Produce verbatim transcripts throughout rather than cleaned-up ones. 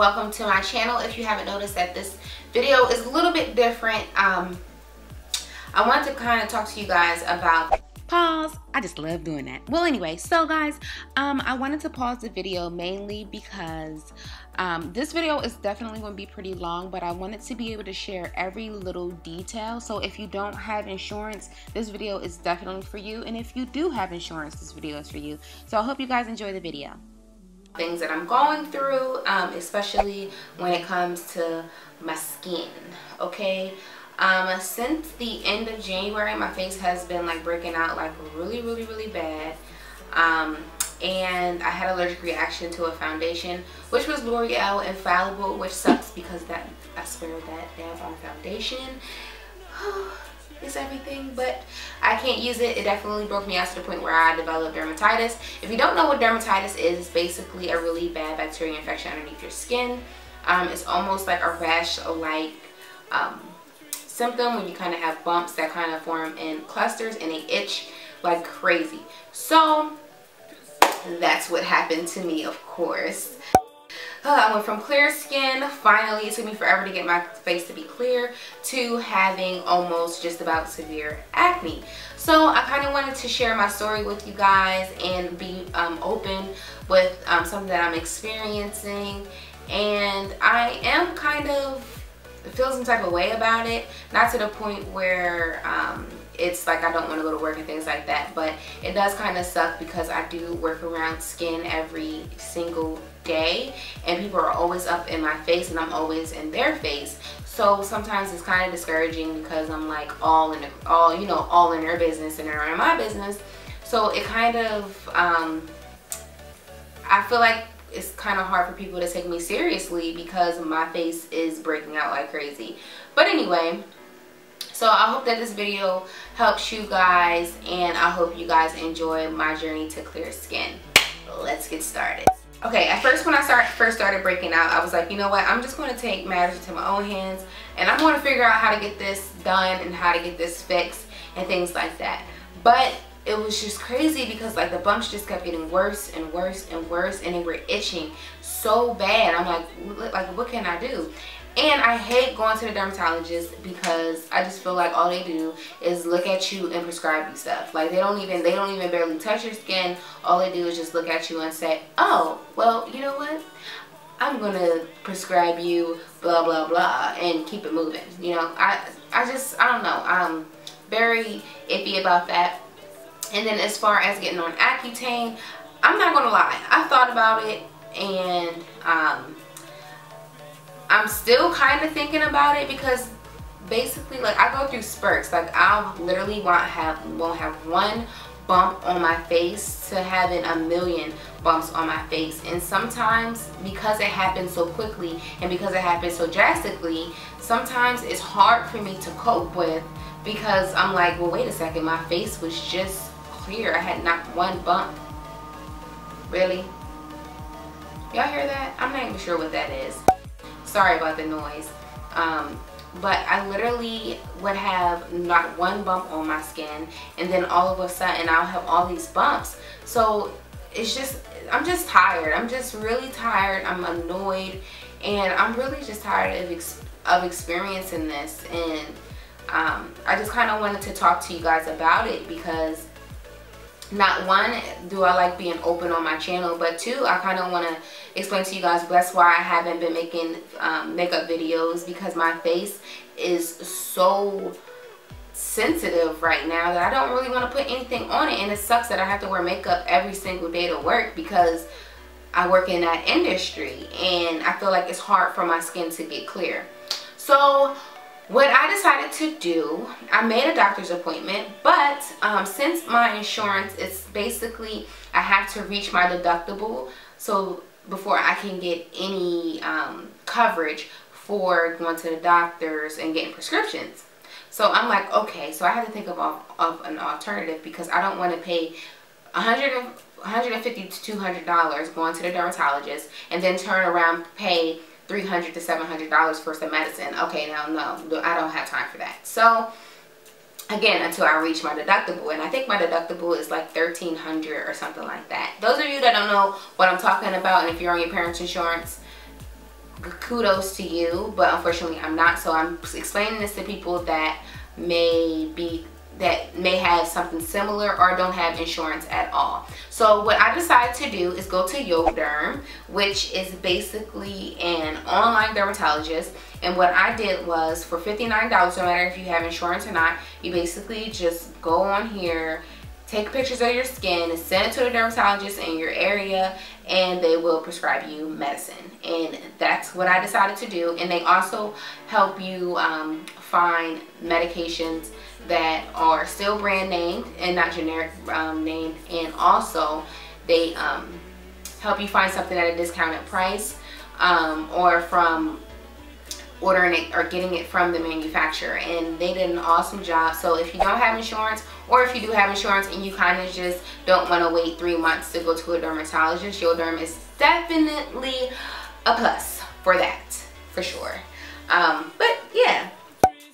welcome to my channel. If you haven't noticed that this video is a little bit different, um, I wanted to kind of talk to you guys about pause. I just love doing that. Well, anyway, so guys, um, I wanted to pause the video mainly because um, this video is definitely going to be pretty long, but I wanted to be able to share every little detail. So if you don't have insurance, this video is definitely for you. And if you do have insurance, this video is for you. So I hope you guys enjoy the video. Things that I'm going through, um, especially when it comes to my skin, okay? Um, since the end of January, my face has been like breaking out like really, really, really bad. Um, and I had an allergic reaction to a foundation, which was L'Oreal Infallible, which sucks because that, I swear that damn foundation is everything, but I can't use it. It definitely broke me out to the point where I developed dermatitis. If you don't know what dermatitis is, it's basically a really bad bacterial infection underneath your skin. Um, it's almost like a rash-like, um, symptom when you kind of have bumps that kind of form in clusters and they itch like crazy. So that's what happened to me, of course. Uh, I went from clear skin, finally, it took me forever to get my face to be clear, to having almost just about severe acne. So I kind of wanted to share my story with you guys and be um, open with um, something that I'm experiencing, and I am kind of feel some type of way about it, not to the point where um, it's like I don't want to go to work and things like that, but it does kind of suck because I do work around skin every single day and people are always up in my face and I'm always in their face. So sometimes it's kind of discouraging because I'm like all in the, all you know all in their business and they're in my business. So it kind of um, I feel like it's kind of hard for people to take me seriously because my face is breaking out like crazy. But anyway, so I hope that this video helps you guys, and I hope you guys enjoy my journey to clear skin. Let's get started. Okay, at first when I start, first started breaking out, I was like, you know what, I'm just going to take matters into my own hands, and I'm going to figure out how to get this done and how to get this fixed and things like that. But it was just crazy because like the bumps just kept getting worse and worse and worse, and they were itching so bad. I'm like, like what can I do? And I hate going to the dermatologist because I just feel like all they do is look at you and prescribe you stuff. Like they don't even they don't even barely touch your skin. All they do is just look at you and say, oh, well, you know what? I'm gonna prescribe you blah blah blah and keep it moving. You know, I I just I don't know. I'm very iffy about that. And then as far as getting on Accutane, I'm not going to lie. I thought about it, and um, I'm still kind of thinking about it because basically, like, I go through spurts. Like, I literally won't have, won't have one bump on my face to having a million bumps on my face. And sometimes, because it happens so quickly and because it happens so drastically, sometimes it's hard for me to cope with because I'm like, well, wait a second, my face was just clear. I had not one bump. Really? Y'all hear that? I'm not even sure what that is. Sorry about the noise. Um, but I literally would have not one bump on my skin, and then all of a sudden I'll have all these bumps. So it's just, I'm just tired. I'm just really tired. I'm annoyed, and I'm really just tired of, ex of experiencing this. And um, I just kind of wanted to talk to you guys about it because not one, do I like being open on my channel, but two, I kind of want to explain to you guys that's why I haven't been making um, makeup videos, because my face is so sensitive right now that I don't really want to put anything on it, and it sucks that I have to wear makeup every single day to work because I work in that industry, and I feel like it's hard for my skin to get clear. So what I decided to do, I made a doctor's appointment, but um, since my insurance, it's basically I have to reach my deductible so before I can get any um, coverage for going to the doctors and getting prescriptions. So I'm like, okay, so I have to think of, of an alternative because I don't want to pay one hundred dollars, one hundred fifty dollars to two hundred dollars going to the dermatologist and then turn around pay three hundred dollars to seven hundred dollars for some medicine. Okay, now no, I don't have time for that. So again, until I reach my deductible, and I think my deductible is like thirteen hundred dollars or something like that. Those of you that don't know what I'm talking about, and if you're on your parents' insurance, kudos to you, but unfortunately I'm not. So I'm explaining this to people that may be that may have something similar or don't have insurance at all. So what I decided to do is go to Yoderm, which is basically an online dermatologist. And what I did was, for fifty-nine dollars, no matter if you have insurance or not, you basically just go on here, take pictures of your skin, and send it to the dermatologist in your area, and they will prescribe you medicine. And that's what I decided to do. And they also help you um, find medications that are still brand named and not generic um, named, and also they um, help you find something at a discounted price, um, or from ordering it or getting it from the manufacturer. And they did an awesome job. So if you don't have insurance, or if you do have insurance and you kind of just don't want to wait three months to go to a dermatologist, Yoderm is definitely a plus for that, for sure. Um, but yeah,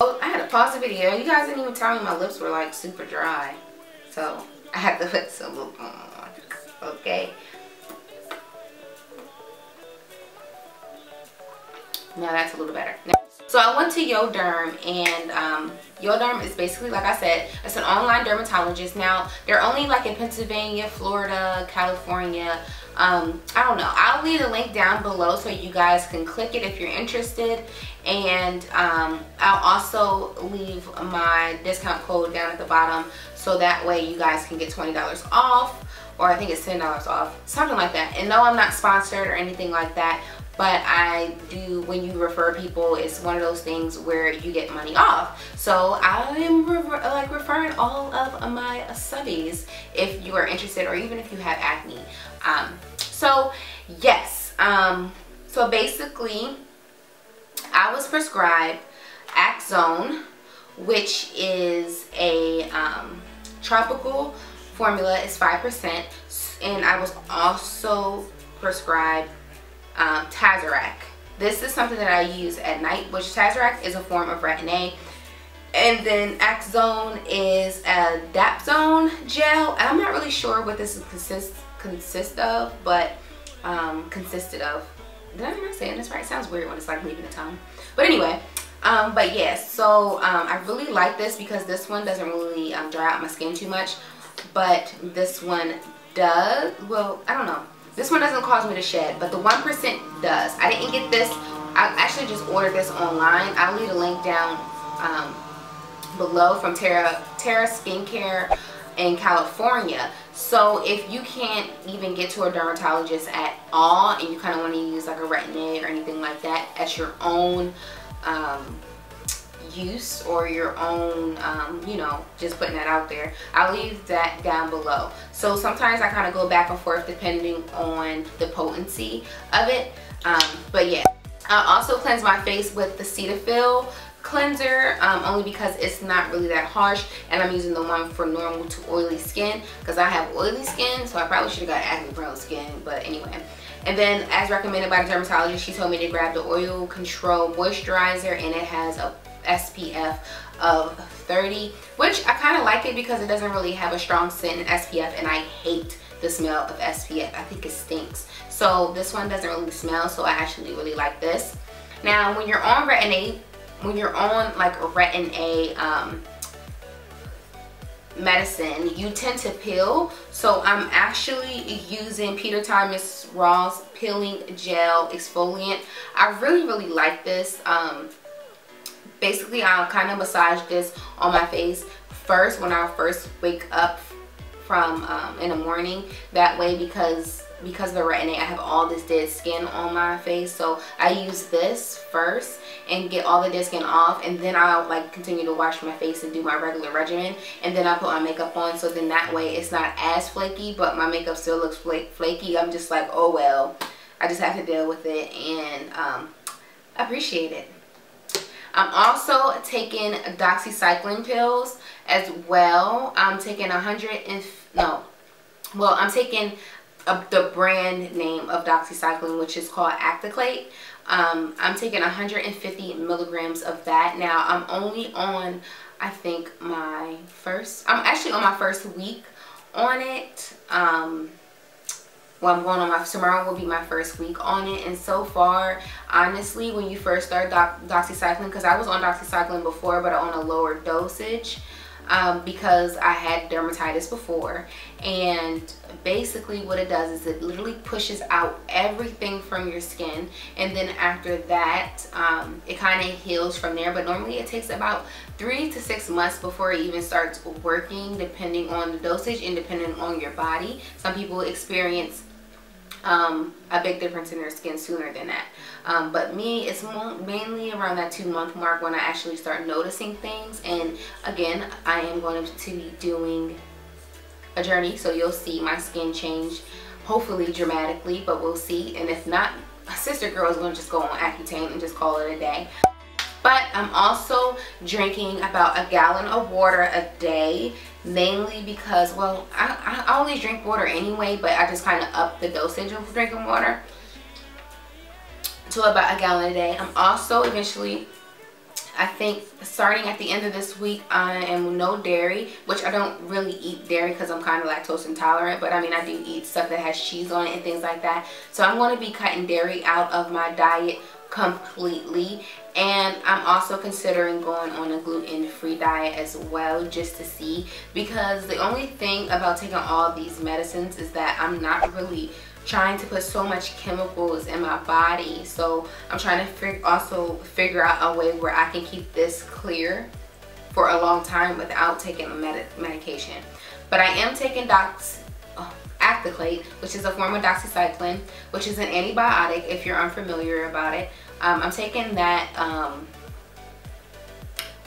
oh, I had to pause the video. You guys didn't even tell me my lips were like super dry, so I had to put some lip on. Okay. Now that's a little better. So I went to Yoderm, and um, Yoderm is basically, like I said, it's an online dermatologist. Now they're only like in Pennsylvania, Florida, California. Um, I don't know. I'll leave a link down below so you guys can click it if you're interested. And um, I'll also leave my discount code down at the bottom, so that way you guys can get twenty dollars off, or I think it's ten dollars off, something like that. And no, I'm not sponsored or anything like that. But I do, when you refer people, it's one of those things where you get money off. So I am re like referring all of my subbies if you are interested, or even if you have acne. Um, so yes, um, so basically I was prescribed Aczone, which is a um, tropical formula. It's five percent. And I was also prescribed Um, Tazorac. This is something that I use at night, which Tazorac is a form of Retin-A. And then Aczone is a Dapsone gel. And I'm not really sure what this consists consist of, but um, consisted of. Did I not say this right? It sounds weird when it's like leaving the tongue. But anyway, um, but yes. Yeah, so um, I really like this because this one doesn't really um, dry out my skin too much, but this one does. Well, I don't know. This one doesn't cause me to shed, but the one percent does. I didn't get this. I actually just ordered this online. I'll leave a link down um, below from Tara, Tara Skincare in California. So if you can't even get to a dermatologist at all, and you kind of want to use like a Retin-A or anything like that at your own um, use, or your own um, you know, just putting that out there, I'll leave that down below. So sometimes I kind of go back and forth depending on the potency of it, um, but yeah, I also cleanse my face with the Cetaphil cleanser, um, only because it's not really that harsh, and I'm using the one for normal to oily skin because I have oily skin, so I probably should have got acne prone skin, but anyway. And then, as recommended by the dermatologist, she told me to grab the oil control moisturizer, and it has a S P F of thirty, which I kind of like it because it doesn't really have a strong scent in S P F, and I hate the smell of S P F. I think it stinks. So this one doesn't really smell, so I actually really like this. Now when you're on Retin-A, when you're on like a Retin-A um, medicine, you tend to peel. So I'm actually using Peter Thomas Raw's peeling gel exfoliant. I really really like this. um, Basically, I'll kind of massage this on my face first when I first wake up from um, in the morning. That way, because because of the Retin-A, I have all this dead skin on my face. So I use this first and get all the dead skin off, and then I'll like continue to wash my face and do my regular regimen, and then I put my makeup on. So then that way, it's not as flaky, but my makeup still looks flaky. I'm just like, oh well, I just have to deal with it and um, appreciate it. I'm also taking doxycycline pills as well. I'm taking a hundred and no, well, I'm taking a, the brand name of doxycycline, which is called Acticlate. Um, I'm taking one hundred fifty milligrams of that. Now I'm only on, I think my first. I'm actually on my first week on it. Um, Well, I'm going on my, tomorrow will be my first week on it, and so far, honestly, when you first start doc, doxycycline, because I was on doxycycline before, but on a lower dosage, um, because I had dermatitis before, and basically what it does is it literally pushes out everything from your skin, and then after that, um, it kind of heals from there, but normally it takes about three to six months before it even starts working, depending on the dosage and depending on your body. Some people experience Um, a big difference in their skin sooner than that, um, but me, it's more, mainly around that two month mark when I actually start noticing things. And again, I am going to be doing a journey, so you'll see my skin change, hopefully dramatically, but we'll see. And if not, my sister girl is going to just go on Accutane and just call it a day. But I'm also drinking about a gallon of water a day, mainly because, well, I, I always drink water anyway, but I just kind of up the dosage of drinking water to about a gallon a day. I'm also eventually, I think starting at the end of this week, I am no dairy, which I don't really eat dairy because I'm kind of lactose intolerant, but I mean I do eat stuff that has cheese on it and things like that. So I'm going to be cutting dairy out of my diet completely, and I'm also considering going on a gluten-free diet as well, just to see, because the only thing about taking all these medicines is that I'm not really trying to put so much chemicals in my body. So I'm trying to fig- also figure out a way where I can keep this clear for a long time without taking a med medication. But I am taking docs oh. Acticlate, which is a form of doxycycline, which is an antibiotic if you're unfamiliar about it. Um, I'm taking that um,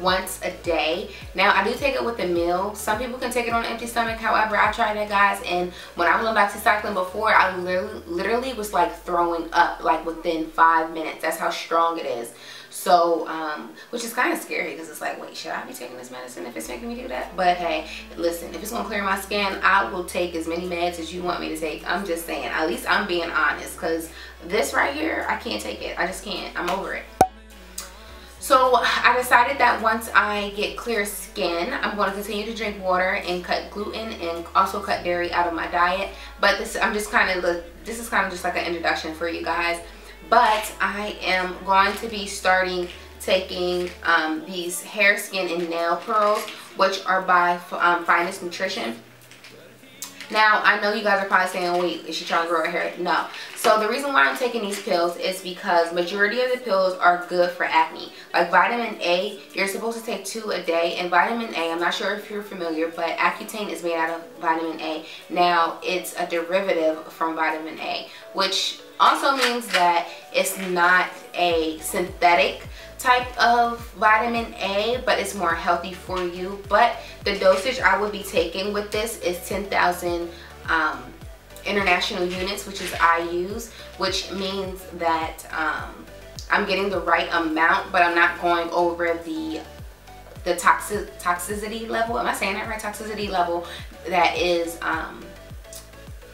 once a day. Now, I do take it with a meal. Some people can take it on an empty stomach. However, I tried that, guys, and when I was on doxycycline before, I literally, literally was like throwing up like within five minutes. That's how strong it is. So, um, which is kind of scary because it's like, wait, should I be taking this medicine if it's making me do that? But hey, listen, if it's going to clear my skin, I will take as many meds as you want me to take. I'm just saying, at least I'm being honest, because this right here, I can't take it. I just can't. I'm over it. So I decided that once I get clear skin, I'm going to continue to drink water and cut gluten and also cut dairy out of my diet. But this, I'm just kind of, this is kind of just like an introduction for you guys. But I am going to be starting taking um, these hair, skin, and nail pearls, which are by um, Finest Nutrition. Now, I know you guys are probably saying, wait, is she trying to grow her hair? No. So the reason why I'm taking these pills is because majority of the pills are good for acne. Like vitamin A, you're supposed to take two a day. And vitamin A, I'm not sure if you're familiar, but Accutane is made out of vitamin A. Now, it's a derivative from vitamin A, which also means that it's not a synthetic type of vitamin A, but it's more healthy for you. But the dosage I would be taking with this is ten thousand um, international units, which is I U's, which means that um, I'm getting the right amount, but I'm not going over the the toxic toxicity level. Am I saying that right? Toxicity level that is um,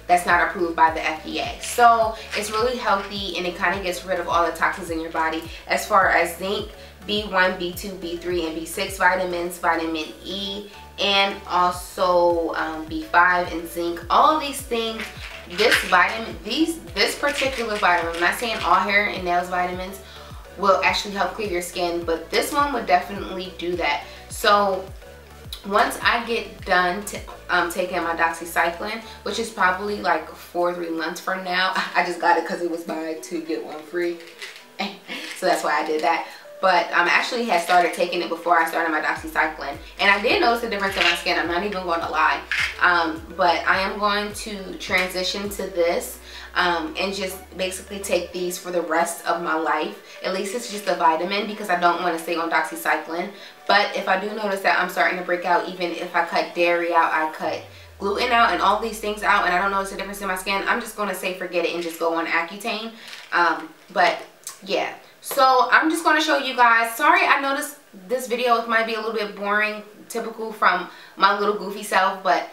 that's not approved by the F D A. So it's really healthy, and it kind of gets rid of all the toxins in your body as far as zinc, B one, B two, B three, and B six vitamins, vitamin E, and also um, B five and zinc. All of these things, this vitamin, these, this particular vitamin, I'm not saying all hair and nails vitamins will actually help clear your skin, but this one would definitely do that. So once I get done t um, taking my doxycycline, which is probably like four or three months from now, I just got it because it was buy two get one free, so that's why I did that. But I um, actually had started taking it before I started my doxycycline, and I did notice the difference in my skin. I'm not even going to lie, um, but I am going to transition to this um, and just basically take these for the rest of my life. At least it's just a vitamin, because I don't want to stay on doxycycline. But if I do notice that I'm starting to break out, even if I cut dairy out, I cut gluten out and all these things out, and I don't notice the difference in my skin, I'm just going to say forget it and just go on Accutane. Um, but yeah, so I'm just going to show you guys. Sorry, I noticed this video might be a little bit boring, typical from my little goofy self, but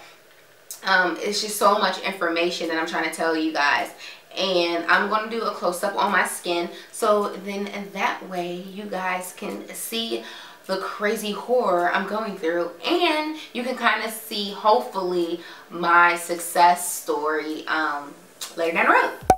um, it's just so much information that I'm trying to tell you guys. And I'm going to do a close-up on my skin, so then that way you guys can see the crazy horror I'm going through, and you can kind of see hopefully my success story um, Learn and roll.